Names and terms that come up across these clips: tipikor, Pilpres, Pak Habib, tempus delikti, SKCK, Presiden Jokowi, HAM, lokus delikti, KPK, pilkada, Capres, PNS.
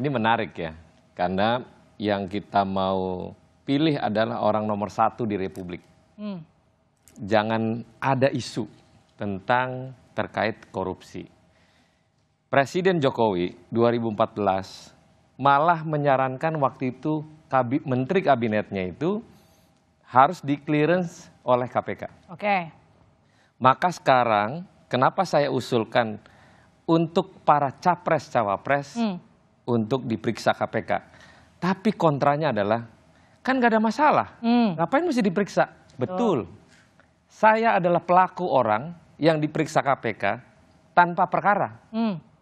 Ini menarik ya, karena yang kita mau pilih adalah orang nomor satu di Republik. Jangan ada isu tentang terkait korupsi. Presiden Jokowi 2014 malah menyarankan waktu itu menteri kabinetnya itu harus di-clearance oleh KPK. Oke. Maka sekarang kenapa saya usulkan untuk para capres-cawapres untuk diperiksa KPK. Tapi kontranya adalah kan gak ada masalah, ngapain mesti diperiksa? Betul. Saya adalah pelaku orang yang diperiksa KPK tanpa perkara.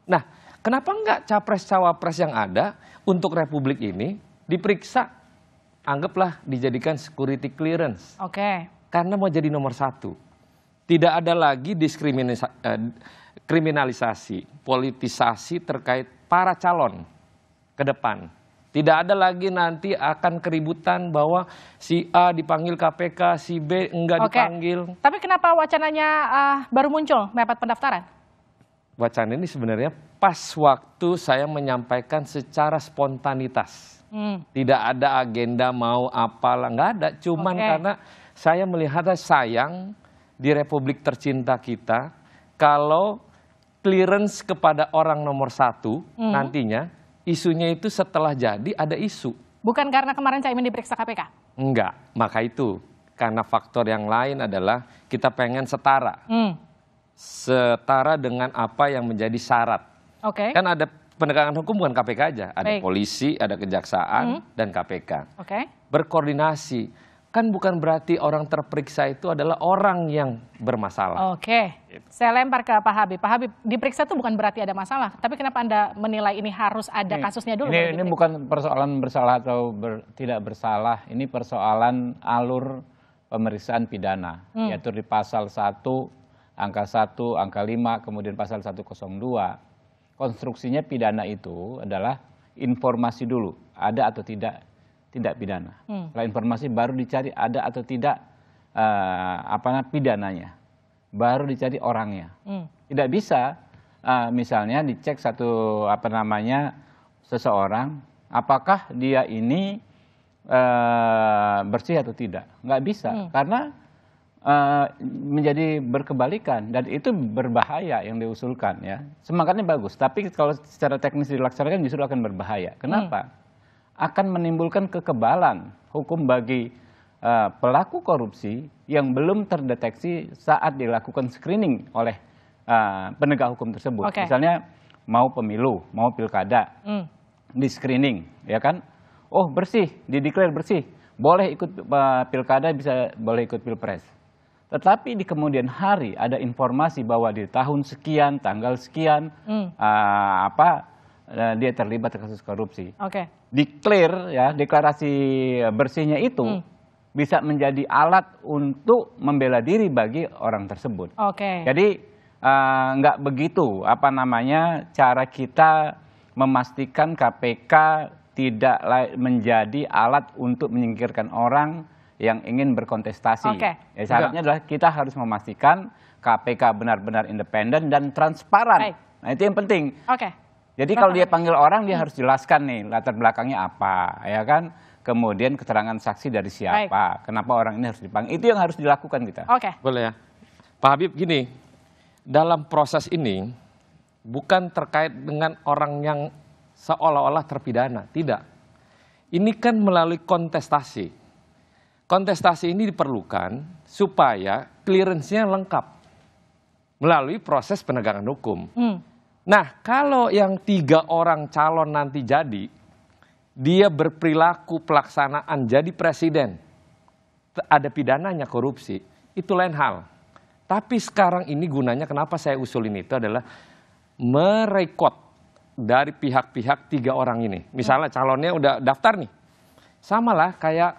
Nah, kenapa enggak capres-cawapres yang ada untuk Republik ini diperiksa? Anggaplah dijadikan security clearance. Oke. Karena mau jadi nomor satu. Tidak ada lagi kriminalisasi, politisasi terkait para calon ke depan. Tidak ada lagi nanti akan keributan bahwa si A dipanggil KPK, si B enggak dipanggil. Tapi kenapa wacananya baru muncul mepet pendaftaran? Wacana ini sebenarnya pas waktu saya menyampaikan secara spontanitas. Tidak ada agenda mau apalah, enggak ada. Cuman karena saya melihatnya sayang di Republik tercinta kita kalau clearance kepada orang nomor satu nantinya. Isunya itu setelah jadi ada isu. Bukan karena kemarin Caimin diperiksa KPK? Enggak, maka itu. Karena faktor yang lain adalah kita pengen setara. Setara dengan apa yang menjadi syarat. Oke. Kan ada penegakan hukum bukan KPK aja. Ada polisi, ada kejaksaan, dan KPK. Oke. Berkoordinasi. Kan bukan berarti orang terperiksa itu adalah orang yang bermasalah. Oke, saya lempar ke Pak Habib. Pak Habib, diperiksa itu bukan berarti ada masalah. Tapi kenapa Anda menilai ini harus ada kasusnya dulu? Ini bukan persoalan bersalah atau tidak bersalah. Ini persoalan alur pemeriksaan pidana. Yaitu di pasal 1, angka 1, angka 5, kemudian pasal 102. Konstruksinya pidana itu adalah informasi dulu, ada atau tidak. Tidak pidana. Setelah informasi baru dicari ada atau tidak pidananya, baru dicari orangnya. Tidak bisa misalnya dicek seseorang apakah dia ini bersih atau tidak, nggak bisa karena menjadi berkebalikan dan itu berbahaya yang diusulkan ya. Semangatnya bagus, tapi kalau secara teknis dilaksanakan justru akan berbahaya. Kenapa? Akan menimbulkan kekebalan hukum bagi pelaku korupsi yang belum terdeteksi saat dilakukan screening oleh penegak hukum tersebut. Misalnya mau pemilu, mau pilkada, di screening, ya kan? Oh bersih, dideklarasi bersih, boleh ikut pilkada, bisa boleh ikut pilpres. Tetapi di kemudian hari ada informasi bahwa di tahun sekian, tanggal sekian, dia terlibat kasus korupsi. Declare ya, deklarasi bersihnya itu bisa menjadi alat untuk membela diri bagi orang tersebut. Jadi nggak begitu cara kita memastikan KPK tidak menjadi alat untuk menyingkirkan orang yang ingin berkontestasi. Ya, syaratnya adalah kita harus memastikan KPK benar-benar independen dan transparan. Nah itu yang penting. Jadi kalau dia panggil orang, dia harus jelaskan nih latar belakangnya apa, ya kan? Kemudian keterangan saksi dari siapa, kenapa orang ini harus dipanggil. Itu yang harus dilakukan kita. Boleh ya. Pak Habib gini, dalam proses ini bukan terkait dengan orang yang seolah-olah terpidana, tidak. Ini kan melalui kontestasi. Kontestasi ini diperlukan supaya clearance-nya lengkap melalui proses penegakan hukum. Nah, kalau yang 3 orang calon nanti jadi, dia berperilaku pelaksanaan jadi presiden, ada pidananya korupsi, itu lain hal. Tapi sekarang ini gunanya kenapa saya usulin itu adalah merekod dari pihak-pihak 3 orang ini. Misalnya calonnya udah daftar nih, samalah kayak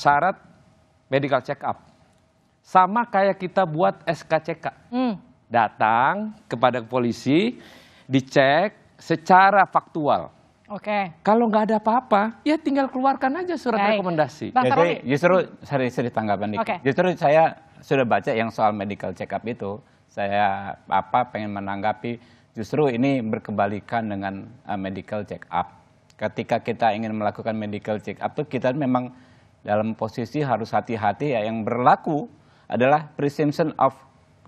syarat medical check up, sama kayak kita buat SKCK. Datang kepada polisi, dicek secara faktual. Kalau nggak ada apa-apa, ya tinggal keluarkan aja surat rekomendasi. Jadi justru seri tanggapan dikit. Justru saya sudah baca yang soal medical check-up itu, saya pengen menanggapi justru ini berkebalikan dengan medical check-up. ketika kita ingin melakukan medical check up, kita memang dalam posisi harus hati-hati ya. Yang berlaku adalah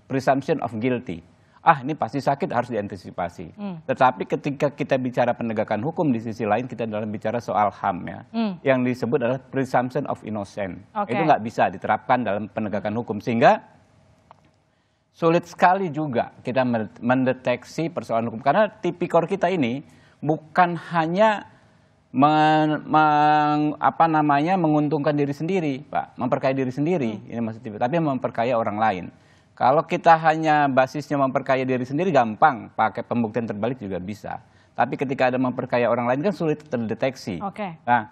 presumption of guilty. Ah, ini pasti sakit, harus diantisipasi. Tetapi ketika kita bicara penegakan hukum, di sisi lain kita dalam bicara soal HAM ya. Yang disebut adalah presumption of innocent. Itu nggak bisa diterapkan dalam penegakan hukum. Sehingga sulit sekali juga kita mendeteksi persoalan hukum. Karena tipikor kita ini bukan hanya menguntungkan diri sendiri, Pak. Memperkaya diri sendiri, ini maksud tipikor, tapi memperkaya orang lain. Kalau kita hanya basisnya memperkaya diri sendiri, gampang, pakai pembuktian terbalik juga bisa. Tapi ketika ada memperkaya orang lain kan sulit terdeteksi. Nah,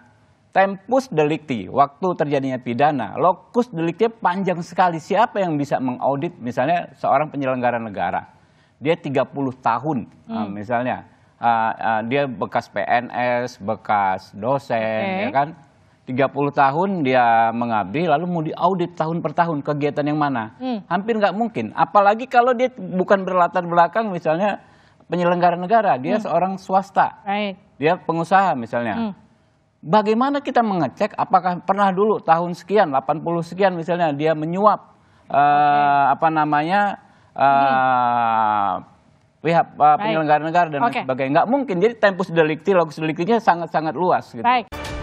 tempus delikti, waktu terjadinya pidana, lokus deliktinya panjang sekali. Siapa yang bisa mengaudit misalnya seorang penyelenggara negara? Dia 30 tahun misalnya, dia bekas PNS, bekas dosen, ya kan? 30 tahun dia mengabdi, lalu mau diaudit tahun per tahun kegiatan yang mana? Hampir nggak mungkin. Apalagi kalau dia bukan berlatar belakang misalnya penyelenggara negara, dia seorang swasta, dia pengusaha misalnya. Bagaimana kita mengecek apakah pernah dulu tahun sekian, 80 sekian misalnya dia menyuap pihak penyelenggara negara dan sebagainya? Nggak mungkin. Jadi tempus delikti, lokus deliktinya sangat-sangat luas. Gitu.